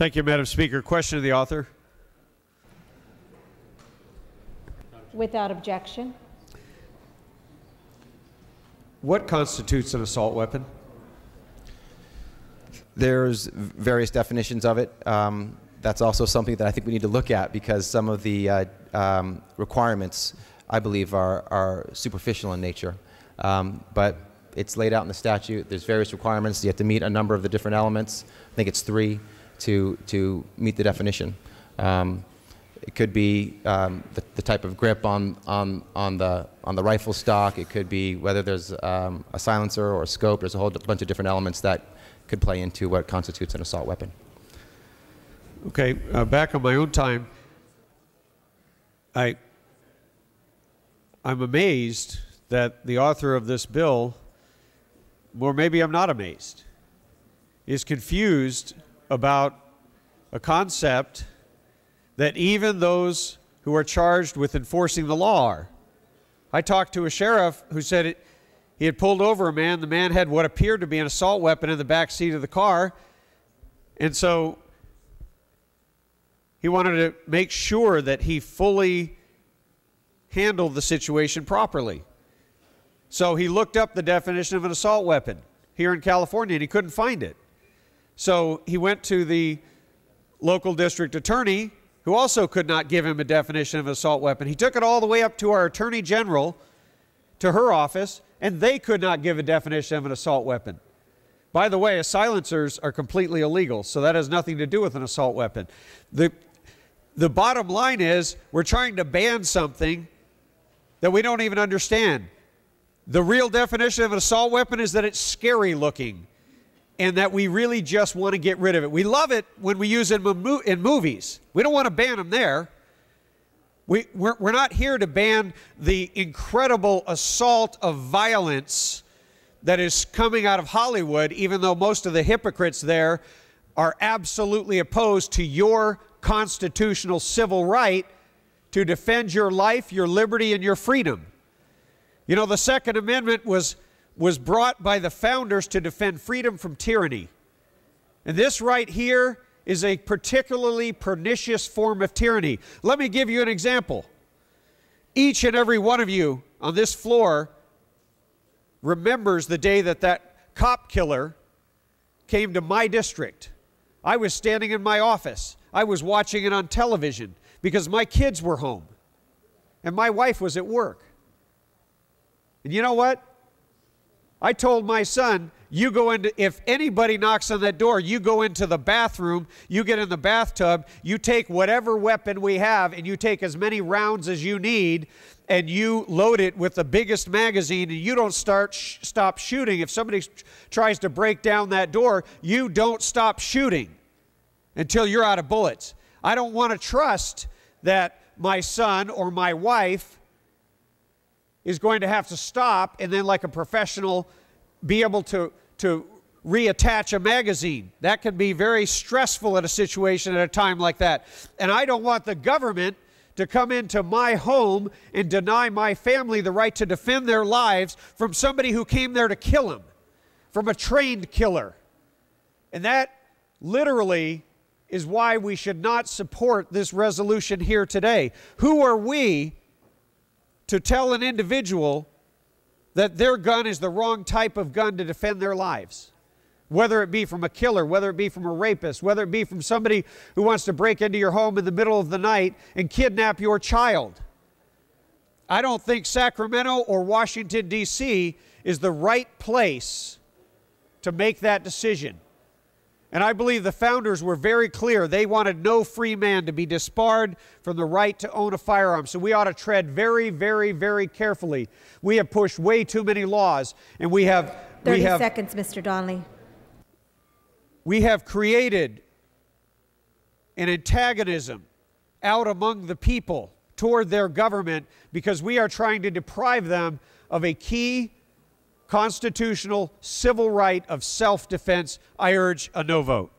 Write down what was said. Thank you, Madam Speaker. Question to the author. Without objection. What constitutes an assault weapon? There's various definitions of it. That's also something that I think we need to look at, because some of the requirements, I believe, are superficial in nature. But it's laid out in the statute. There's various requirements. You have to meet a number of the different elements. I think it's 3 to meet the definition. It could be the type of grip on the rifle stock. It could be whether there's a silencer or a scope. There's a whole bunch of different elements that could play into what constitutes an assault weapon. Okay, back on my own time, I'm amazed that the author of this bill, or maybe I'm not amazed, is confused about a concept that even those who are charged with enforcing the law are. I talked to a sheriff who said he had pulled over a man. The man had what appeared to be an assault weapon in the back seat of the car, and so he wanted to make sure that he fully handled the situation properly. So he looked up the definition of an assault weapon here in California, and he couldn't find it. So he went to the local district attorney, who also could not give him a definition of an assault weapon. He took it all the way up to our attorney general, to her office, and they could not give a definition of an assault weapon. By the way, silencers are completely illegal, so that has nothing to do with an assault weapon. The bottom line is we're trying to ban something that we don't even understand. The real definition of an assault weapon is that it's scary looking and that we really just want to get rid of it. We love it when we use it in movies. We don't want to ban them there. We're not here to ban the incredible assault of violence that is coming out of Hollywood, even though most of the hypocrites there are absolutely opposed to your constitutional civil right to defend your life, your liberty, and your freedom. You know, the Second Amendment was brought by the founders to defend freedom from tyranny. And this right here is a particularly pernicious form of tyranny. Let me give you an example. Each and every one of you on this floor remembers the day that that cop killer came to my district. I was standing in my office. I was watching it on television because my kids were home and my wife was at work. And you know what? I told my son, you go into, if anybody knocks on that door, you go into the bathroom, you get in the bathtub, you take whatever weapon we have, and you take as many rounds as you need, and you load it with the biggest magazine, and you don't stop shooting. If somebody tries to break down that door, you don't stop shooting until you're out of bullets. I don't want to trust that my son or my wife is going to have to stop and then, like a professional, be able to reattach a magazine. That can be very stressful at a situation at a time like that. And I don't want the government to come into my home and deny my family the right to defend their lives from somebody who came there to kill them, from a trained killer. And that literally is why we should not support this resolution here today. Who are we to tell an individual that their gun is the wrong type of gun to defend their lives, whether it be from a killer, whether it be from a rapist, whether it be from somebody who wants to break into your home in the middle of the night and kidnap your child? I don't think Sacramento or Washington, D.C. is the right place to make that decision. And I believe the founders were very clear. They wanted no free man to be disbarred from the right to own a firearm. So we ought to tread very, very, very carefully. We have pushed way too many laws, and we have... 30 seconds, Mr. Donnelly. We have created an antagonism out among the people toward their government because we are trying to deprive them of a key constitutional civil right of self-defense. I urge a no vote.